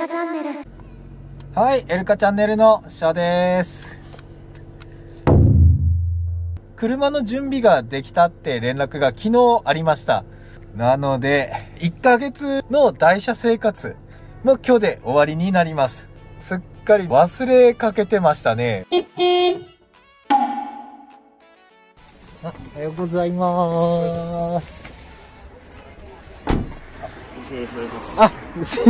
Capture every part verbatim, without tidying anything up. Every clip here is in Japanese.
カチャンネル。はい、エルカチャンネルの翔です。車の準備ができたって連絡が昨日ありました。なので、いっかげつの台車生活も今日で終わりになります。すっかり忘れかけてましたね。あ、おはようございます。あ、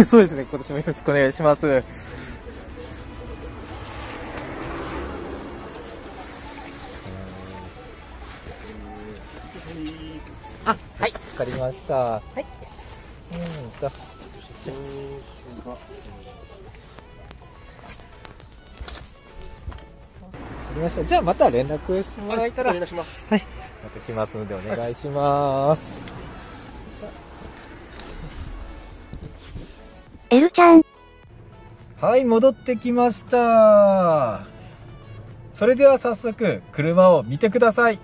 そうですね。今年もよろしくお願いします。あ、はい、わかりました。はい。うんと。ありました。じゃあまた連絡してもらえたら。はい、お願いします。はい。また来ますのでお願いします。はい、エルちゃん。はい、戻ってきました。それでは早速、車を見てください。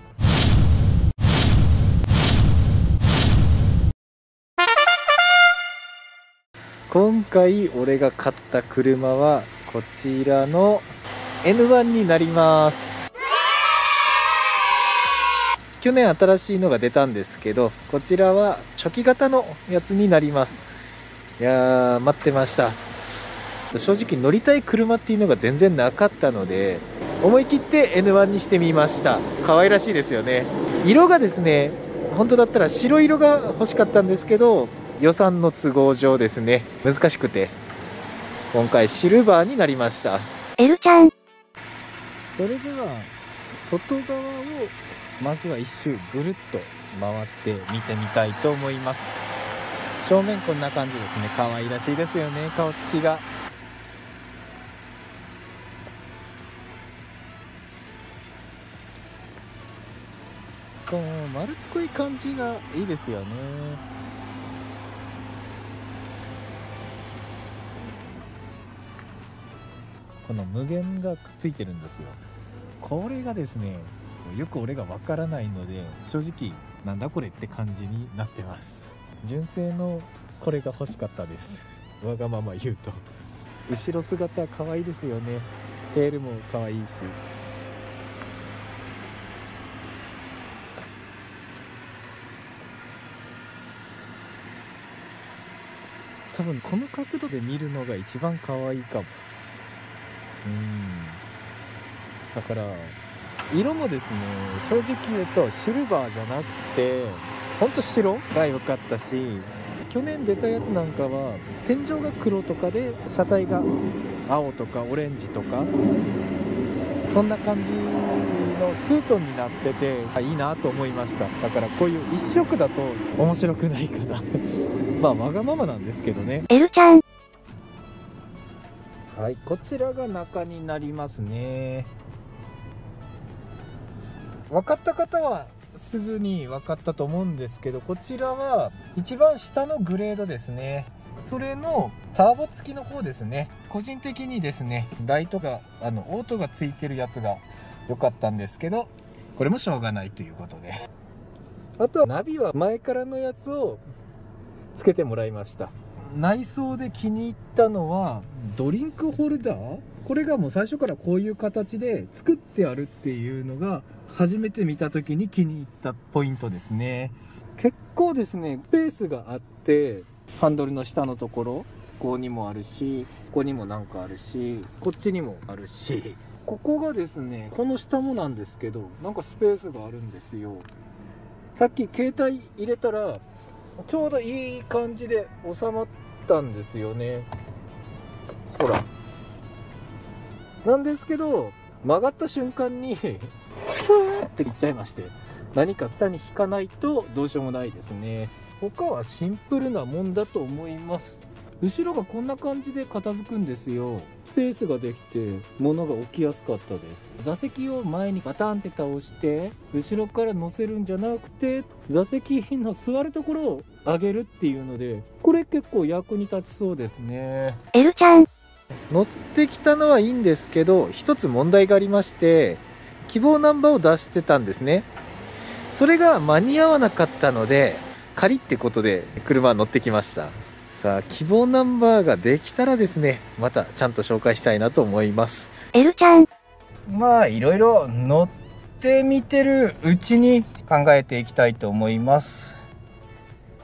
今回、俺が買った車は、こちらの エヌワン になります。去年新しいのが出たんですけど、こちらは初期型のやつになります。いやー、待ってました。正直乗りたい車っていうのが全然なかったので、思い切って エヌワン にしてみました。可愛らしいですよね。色がですね、本当だったら白色が欲しかったんですけど、予算の都合上ですね、難しくて今回シルバーになりました。エルちゃん。それでは外側をまずは一周ぐるっと回って見てみたいと思います。正面こんな感じですね。可愛らしいですよね、顔つきが。こう丸っこい感じがいいですよね。この無限がくっついてるんですよ。これがですね、よく俺がわからないので、正直なんだこれって感じになってます。純正のこれが欲しかったです。わがまま言うと、後ろ姿可愛いですよね。テールも可愛いし、多分この角度で見るのが一番可愛いかも。うん、だから色もですね、正直言うとシルバーじゃなくてほんと白が良かったし、去年出たやつなんかは天井が黒とかで車体が青とかオレンジとか、そんな感じのツートンになってて、あ、いいなと思いました。だからこういう一色だと面白くないかなまあわがままなんですけどね。エルちゃん。はい、こちらが中になりますね。分かった方はすぐに分かったと思うんですけど、こちらは一番下のグレードですね。それのターボ付きの方ですね。個人的にですね、ライトがあのオートが付いてるやつが良かったんですけど、これもしょうがないということであとナビは前からのやつをつけてもらいました。内装で気に入ったのはドリンクホルダー、これがもう最初からこういう形で作ってあるっていうのが初めて見た時に気に入ったポイントですね。結構ですね、スペースがあって、ハンドルの下のところ、ここにもあるし、ここにもなんかあるし、こっちにもあるし、ここがですね、この下もなんですけど、なんかスペースがあるんですよ。さっき携帯入れたらちょうどいい感じで収まったんですよね。ほら。なんですけど曲がった瞬間にふーっていっちゃいまして、何か下に引かないとどうしようもないですね。他はシンプルなもんだと思います。後ろがこんな感じで片付くんですよ。スペースができて物が置きやすかったです。座席を前にバタンって倒して後ろから乗せるんじゃなくて、座席の座るところを上げるっていうので、これ結構役に立ちそうですね。エルちゃん。乗ってきたのはいいんですけど、一つ問題がありまして、希望ナンバーを出してたんですね。それが間に合わなかったので、仮ってことで車乗ってきました。さあ希望ナンバーができたらですね、またちゃんと紹介したいなと思います。エルちゃん、まあいろいろ乗ってみてるうちに考えていきたいと思います。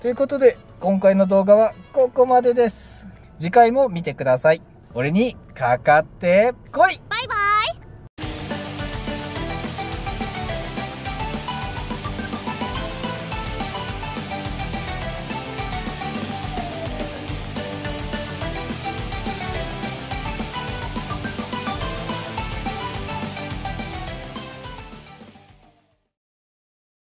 ということで今回の動画はここまでです。次回も見てください。俺にかかってこい。